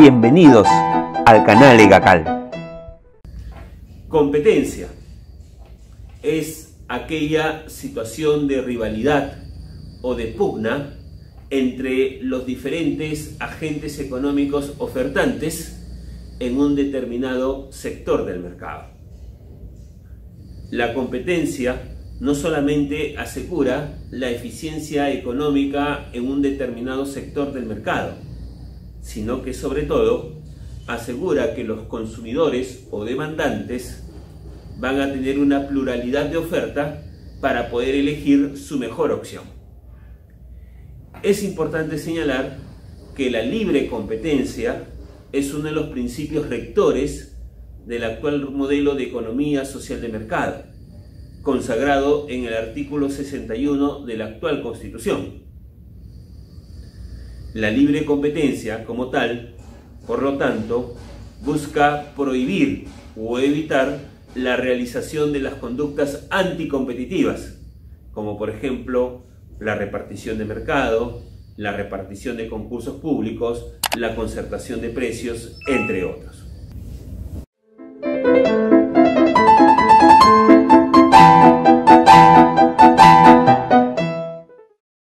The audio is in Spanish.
Bienvenidos al canal Egacal. Competencia es aquella situación de rivalidad o de pugna entre los diferentes agentes económicos ofertantes en un determinado sector del mercado. La competencia no solamente asegura la eficiencia económica en un determinado sector del mercado, sino que sobre todo asegura que los consumidores o demandantes van a tener una pluralidad de oferta para poder elegir su mejor opción. Es importante señalar que la libre competencia es uno de los principios rectores del actual modelo de economía social de mercado, consagrado en el artículo 61 de la actual Constitución. La libre competencia como tal, por lo tanto, busca prohibir o evitar la realización de las conductas anticompetitivas, como por ejemplo la repartición de mercado, la repartición de concursos públicos, la concertación de precios, entre otros.